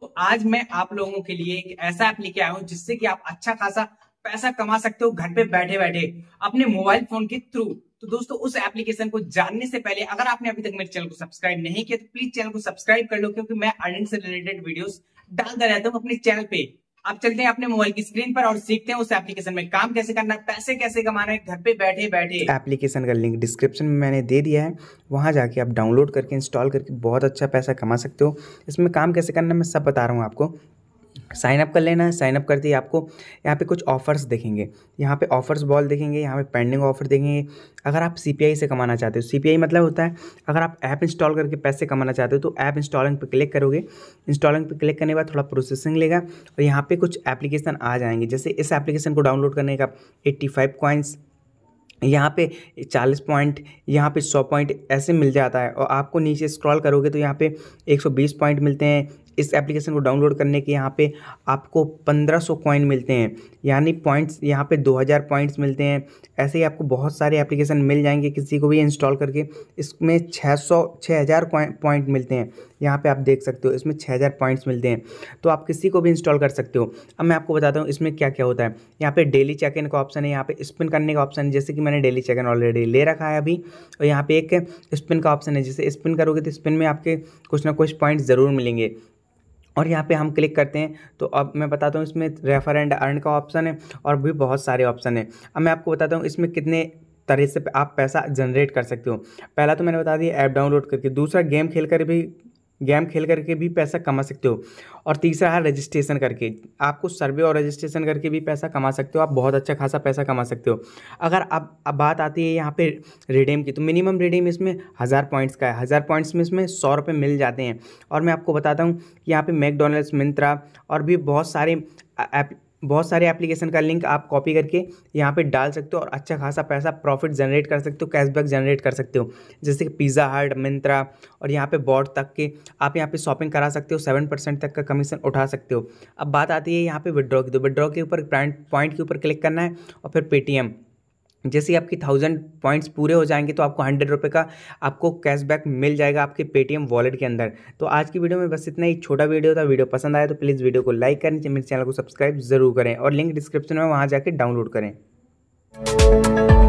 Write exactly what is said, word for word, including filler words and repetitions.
तो आज मैं आप लोगों के लिए एक ऐसा ऐप लेके आया हूँ जिससे कि आप अच्छा खासा पैसा कमा सकते हो घर पे बैठे बैठे अपने मोबाइल फोन के थ्रू। तो दोस्तों उस एप्लीकेशन को जानने से पहले अगर आपने अभी तक मेरे चैनल को सब्सक्राइब नहीं किया तो प्लीज चैनल को सब्सक्राइब कर लो, क्योंकि मैं अर्निंग से रिलेटेड वीडियोस डालता रहता हूँ अपने चैनल पे। आप चलते हैं अपने मोबाइल की स्क्रीन पर और सीखते हैं उस एप्लीकेशन में काम कैसे करना है, पैसे कैसे कमाना है घर पे बैठे बैठे। एप्लीकेशन का लिंक डिस्क्रिप्शन में मैंने दे दिया है, वहां जाके आप डाउनलोड करके इंस्टॉल करके बहुत अच्छा पैसा कमा सकते हो। इसमें काम कैसे करना है मैं सब बता रहा हूँ आपको। साइन अप कर लेना है, साइन अप करते ही आपको यहाँ पे कुछ ऑफर्स देखेंगे, यहाँ पे ऑफर्स बॉल देखेंगे, यहाँ पे पेंडिंग ऑफर देखेंगे। अगर आप सीपीआई से कमाना चाहते हो, सीपीआई मतलब होता है अगर आप ऐप इंस्टॉल करके पैसे कमाना चाहते हो तो ऐप इंस्टॉलिंग पे क्लिक करोगे। इंस्टॉलिंग पे क्लिक करने के बाद थोड़ा प्रोसेसिंग लेगा और यहाँ पर कुछ एप्लीकेशन आ जाएंगे। जैसे इस एप्लीकेशन को डाउनलोड करने का एट्टी फाइव कॉइन्स, यहाँ पे चालीस पॉइंट, यहाँ पे सौ पॉइंट ऐसे मिल जाता है। और आपको नीचे स्क्रॉल करोगे तो यहाँ पे एक सौ बीस पॉइंट मिलते हैं। इस एप्लीकेशन को डाउनलोड करने के यहाँ पे आपको पंद्रह सौ कॉइन मिलते हैं, यानी पॉइंट्स यहाँ पे दो हज़ार पॉइंट्स मिलते हैं। ऐसे ही आपको बहुत सारे एप्लीकेशन मिल जाएंगे, किसी को भी इंस्टॉल करके। इसमें छह सौ छह हज़ार पॉइंट मिलते हैं, यहाँ पे आप देख सकते हो इसमें छह हज़ार पॉइंट्स मिलते हैं, तो आप किसी को भी इंस्टॉल कर सकते हो। अब मैं आपको बताता हूँ इसमें क्या क्या होता है। यहाँ पर डेली चेक इन का ऑप्शन है, यहाँ पर स्पिन करने का ऑप्शन है, जैसे कि मैंने डेली चेक इन ऑलरेडी ले रखा है अभी। और यहाँ पर एक स्पिन का ऑप्शन है, जैसे स्पिन करोगे तो स्पिन में आपके कुछ ना कुछ पॉइंट्स ज़रूर मिलेंगे। और यहाँ पे हम क्लिक करते हैं तो अब मैं बताता हूँ इसमें रेफर एंड अर्न का ऑप्शन है और भी बहुत सारे ऑप्शन है। अब मैं आपको बताता हूँ इसमें कितने तरह से आप पैसा जनरेट कर सकते हो। पहला तो मैंने बता दिया ऐप डाउनलोड करके, दूसरा गेम खेल कर भी गेम खेल करके भी पैसा कमा सकते हो, और तीसरा है रजिस्ट्रेशन करके। आपको सर्वे और रजिस्ट्रेशन करके भी पैसा कमा सकते हो, आप बहुत अच्छा खासा पैसा कमा सकते हो। अगर अब अब बात आती है यहाँ पे रिडीम की, तो मिनिमम रिडीम इसमें हज़ार पॉइंट्स का है। हज़ार पॉइंट्स में इसमें सौ रुपये मिल जाते हैं। और मैं आपको बताता हूँ कि यहाँ पर मैकडोनल्ड्स, मिंत्रा और भी बहुत सारे ऐप बहुत सारे एप्लीकेशन का लिंक आप कॉपी करके यहाँ पे डाल सकते हो और अच्छा खासा पैसा प्रॉफिट जनरेट कर सकते हो, कैशबैक जनरेट कर सकते हो। जैसे कि पिज़्ज़ा हट, मिंत्रा और यहाँ पे बॉट तक के आप यहाँ पे शॉपिंग करा सकते हो, सेवन परसेंट तक का कमीशन उठा सकते हो। अब बात आती है यहाँ पे विड्रॉ की, तो विड्रॉ के ऊपर पॉइंट के ऊपर क्लिक करना है और फिर पेटीएम। जैसे आपकी थाउजेंड पॉइंट्स पूरे हो जाएंगे तो आपको हंड्रेड रुपये का आपको कैशबैक मिल जाएगा आपके पेटीएम वॉलेट के अंदर। तो आज की वीडियो में बस इतना ही, छोटा वीडियो था। वीडियो पसंद आया तो प्लीज़ वीडियो को लाइक करें, मेरे चैनल को सब्सक्राइब जरूर करें और लिंक डिस्क्रिप्शन में वहाँ जाके डाउनलोड करें।